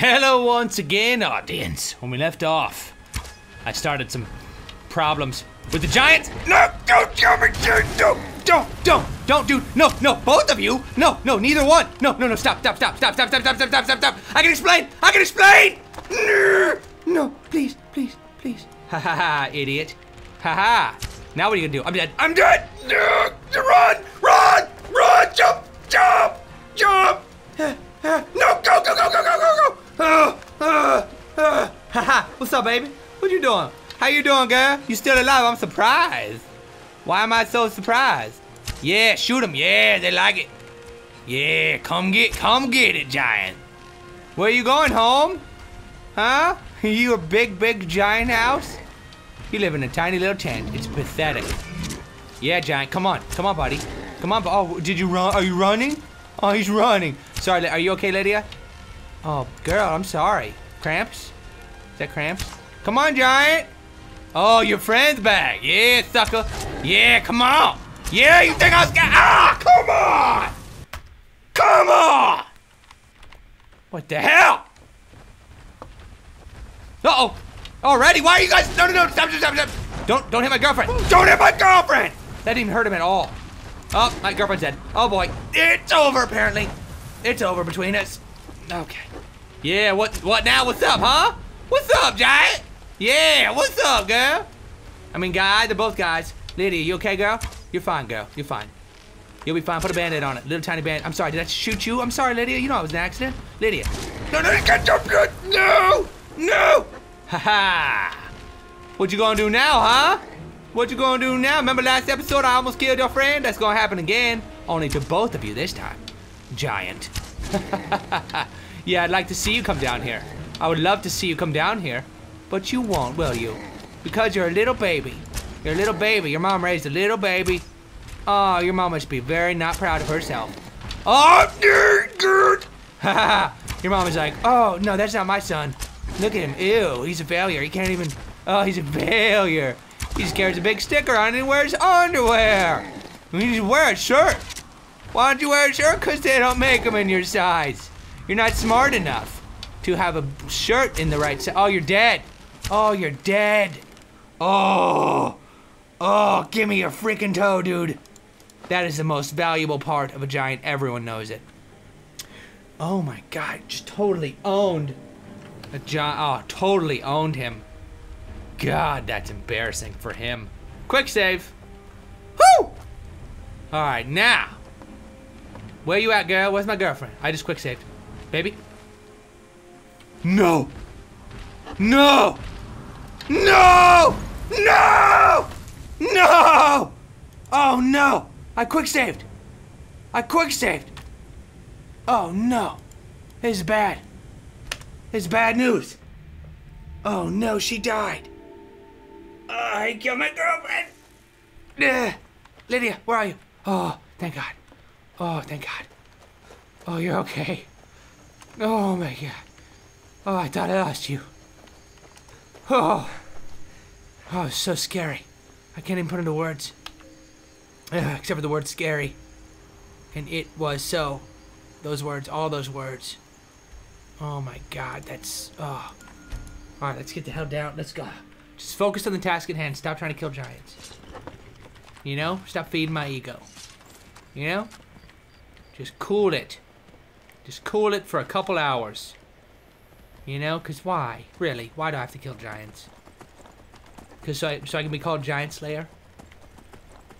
Hello once again, audience. When we left off, I started some problems with the giant. No, don't kill me, dude. Don't, dude. No, both of you. No, neither one. No, stop. I can explain. No, please. Ha, idiot. Ha. Now what are you gonna do? I'm dead. Run, jump. No, go. Haha, what's up, baby? What you doing? How you doing, girl? You still alive? I'm surprised. Why am I so surprised? Yeah, shoot them. Yeah, they like it. Yeah, come get it, giant. Where you going, home? Huh? You a big giant house? You live in a tiny little tent. It's pathetic. Yeah, giant. Come on, buddy. Come on. Oh, did you run? Are you running? Oh, he's running. Sorry, are you okay, Lydia? Oh, girl, I'm sorry. Cramps? Is that cramps? Come on, giant. Oh, your friend's back. Yeah, sucker. Yeah, come on. Yeah, you think I was gonna... Ah, come on. What the hell? Uh-oh. Already? Why are you guys... No, stop. Don't hit my girlfriend. Don't hit my girlfriend. That didn't hurt him at all. Oh, my girlfriend's dead. Oh, boy. It's over, apparently. It's over between us. Okay. Yeah, what now? What's up, huh? What's up, giant? Yeah, what's up, girl? I mean, guy, they're both guys. Lydia, you okay, girl? You're fine, girl. You're fine. You'll be fine. Put a Band-Aid on it. Little tiny Band-Aid. I'm sorry, did I shoot you? I'm sorry, Lydia. You know I was an accident. Lydia. No, you can't jump. No! Ha-ha! What you gonna do now, huh? What you gonna do now? Remember last episode I almost killed your friend? That's gonna happen again. Only to both of you this time. Giant. Yeah, I'd like to see you come down here. I would love to see you come down here, but you won't, will you? Because you're a little baby. You're a little baby. Your mom raised a little baby. Oh, your mom must be very not proud of herself. Oh, dude! Haha! Your mom is like, oh no, that's not my son. Look at him. Ew, he's a failure. He can't even. Oh, he's a failure. He just carries a big sticker on it and wears underwear. You just wear a shirt. Why don't you wear a shirt? Because they don't make them in your size. You're not smart enough to have a shirt in the right size. Oh, you're dead. Oh, give me your freaking toe, dude. That is the most valuable part of a giant. Everyone knows it. Oh, my God. Just totally owned a giant. Oh, totally owned him. God, that's embarrassing for him. Quick save. Whoo! All right, now. Where you at, girl? Where's my girlfriend? I just quick saved. Baby? No! Oh, no! I quick saved! Oh, no. This is bad. This is bad news. Oh, no, she died. I killed my girlfriend! Lydia, where are you? Oh, thank God. Oh, you're okay. Oh, my God. Oh, I thought I lost you. Oh, it's so scary. I can't even put into words. Except for the word scary. And it was so. Those words, all those words. Oh, my God, that's... Oh. All right, let's get the hell down. Let's go. Just focus on the task at hand. Stop trying to kill giants. You know? Stop feeding my ego. You know? Just cool it. Just cool it for a couple hours. You know, because why? Really, why do I have to kill giants? Because so I can be called Giant Slayer?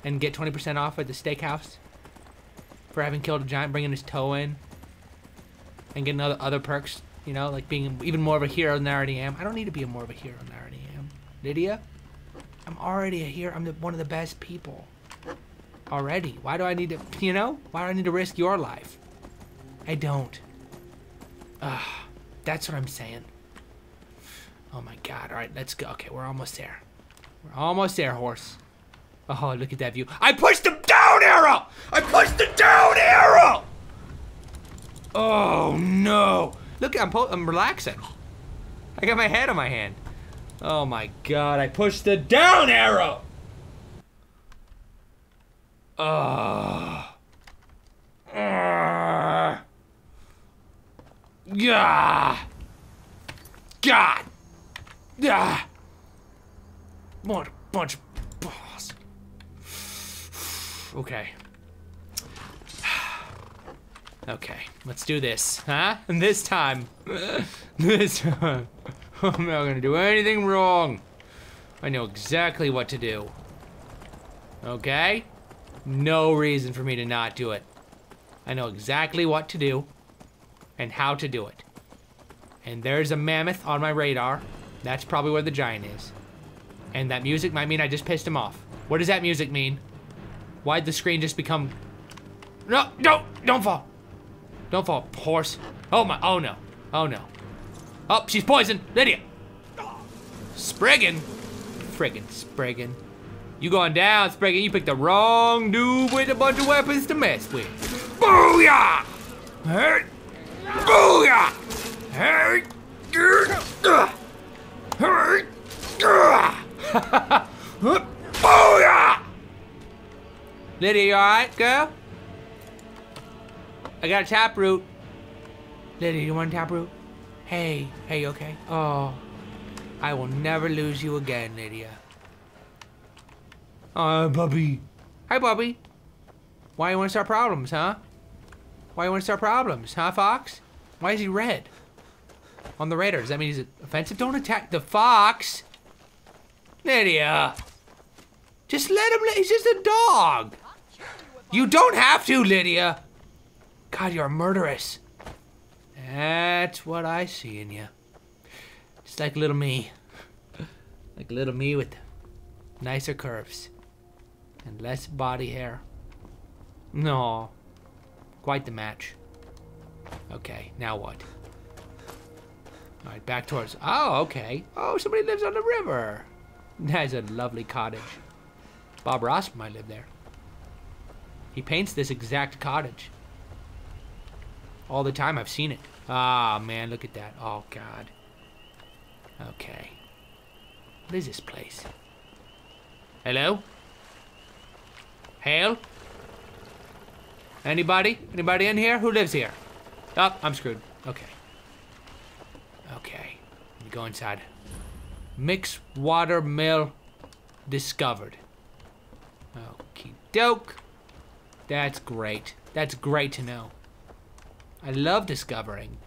And get 20% off at the steakhouse? For having killed a giant, bringing his toe in? And getting other perks, you know, like being even more of a hero than I already am. I don't need to be more of a hero than I already am. Lydia? I'm already a hero. I'm one of the best people. Already. Why do I need to, you know? Why do I need to risk your life? I don't. That's what I'm saying. Oh my God. All right, let's go. Okay, we're almost there. We're almost there, horse. Oh, look at that view. I pushed the down arrow! Oh no. Look, I'm relaxing. I got my head on my hand. Oh my God, I pushed the down arrow! God! Ah! What a bunch of balls. Okay. Okay, let's do this, huh? And this time, I'm not gonna do anything wrong. I know exactly what to do. Okay? No reason for me to not do it. I know exactly what to do and how to do it. And there's a mammoth on my radar. That's probably where the giant is. And that music might mean I just pissed him off. What does that music mean? Why'd the screen just become... No, don't fall. Don't fall, horse. Oh my, oh no, oh no. Oh, she's poisoned, Lydia. Spriggan. Friggin' Spriggan. You going down, Spriggan. You picked the wrong dude with a bunch of weapons to mess with. Booyah! Hey! Booyah! Hey! Hey! Booyah! Lydia, you alright, girl? I got a taproot. Lydia, you want a taproot? Hey, you okay? Oh, I will never lose you again, Lydia. Bubby. Hi, Bubby. Why you want to start problems, huh? Why you want to start problems, huh, Fox? Why is he red? On the radar, does that mean he's offensive? Don't attack the fox! Lydia! Just let him, he's just a dog! You don't have to, Lydia! God, you're murderous. That's what I see in you. Just like little me. Like little me with nicer curves. And less body hair. No. Quite the match. Okay, now what? Alright, back towards... Oh, okay. Oh, somebody lives on the river. That's a lovely cottage. Bob Ross might live there. He paints this exact cottage. All the time, I've seen it. Ah, man, look at that. Oh, God. Okay. What is this place? Hello? Hail? Anybody? Anybody in here? Who lives here? Oh, I'm screwed. Okay. Okay. Let me go inside. Mixed water mill discovered. Okie doke. That's great. That's great to know. I love discovering.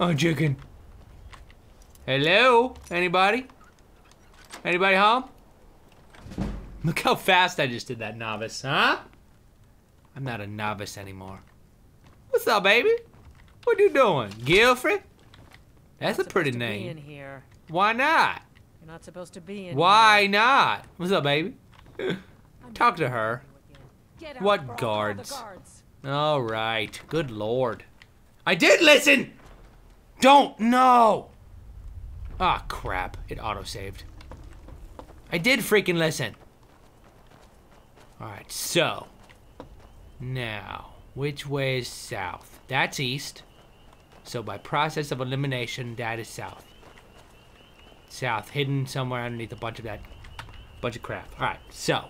Oh, chicken. Hello? Anybody? Anybody home? Look how fast I just did that, novice, huh? I'm not a novice anymore. What's up, baby? What you doing? Gilfrey? That's a pretty name. In here. Why not? You're not supposed to be in here. Why not? What's up, baby? Talk to her. Get out, what guards? All right. Good Lord. I did listen! Don't know! Ah, crap. It autosaved. I did freaking listen. Alright, so. Now, which way is south? That's east. So by process of elimination, that is south. South, hidden somewhere underneath a bunch of that. Bunch of crap. Alright, so.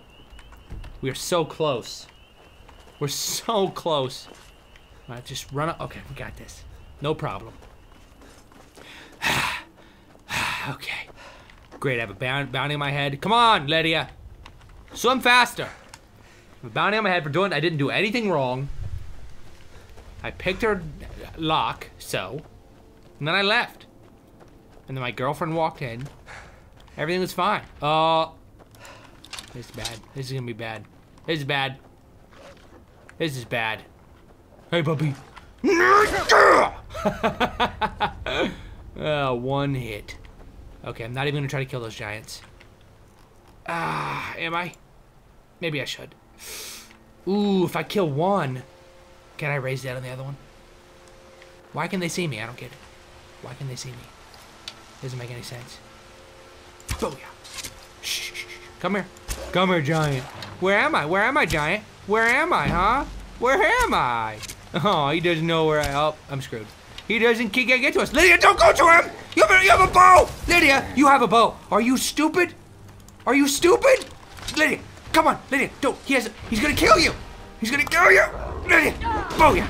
We are so close. We're so close. All right, just run up. Okay, we got this. No problem. Okay. Great, I have a bounty on my head. Come on, Lydia. Swim faster. A bounty on my head for doing... I didn't do anything wrong. I picked her lock, so. And then I left. And then my girlfriend walked in. Everything was fine. Oh. This is bad. This is gonna be bad. This is bad. This is bad. Hey, puppy. One hit. Okay, I'm not even gonna try to kill those giants. Ah, am I? Maybe I should. Ooh, if I kill one, can I raise that on the other one? Why can they see me? I don't get it. Why can they see me? Doesn't make any sense. Booyah. Shh, shh, shh. Come here. Come here, giant. Where am I? Where am I, giant? Where am I, huh? Where am I? Oh, he doesn't know where I... Oh, I'm screwed. He doesn't... He can't get to us. Lydia, don't go to him! You have a bow! Lydia, you have a bow. Are you stupid? Are you stupid? Lydia, come on. Lydia, don't. He's gonna kill you. He's gonna kill you. Lydia. Booyah.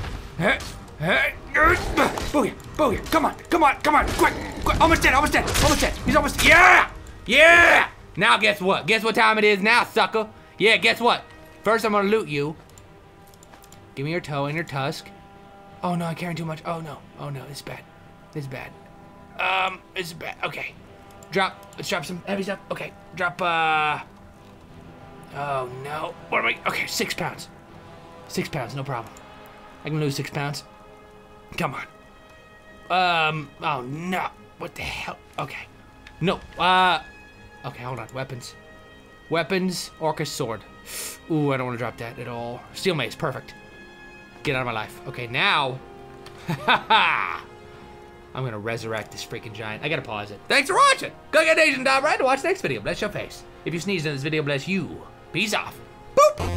Booyah! Booyah! Come on! Come on! Come on! Quick! Quick! Almost dead! Almost dead! Almost dead! He's almost dead! Yeah! Yeah! Now guess what? Guess what time it is now, sucker? Yeah, guess what? First, I'm gonna loot you. Give me your toe and your tusk. Oh no, I'm carrying too much. Oh no. Oh no, it's bad. It's bad. It's bad. Okay. Drop. Let's drop some heavy stuff. Okay. Drop, oh no. What am I? Okay, 6 pounds. 6 pounds, no problem. I can lose 6 pounds. Come on. Oh no. What the hell? Okay. No. Okay, hold on. Weapons. Weapons, Orcus sword. Ooh, I don't want to drop that at all. Steel Maze, perfect. Get out of my life. Okay, now. I'm gonna resurrect this freaking giant. I gotta pause it. Thanks for watching. Go get Asian Dom right to watch the next video. Bless your face. If you sneeze in this video, bless you. Peace off. Boop.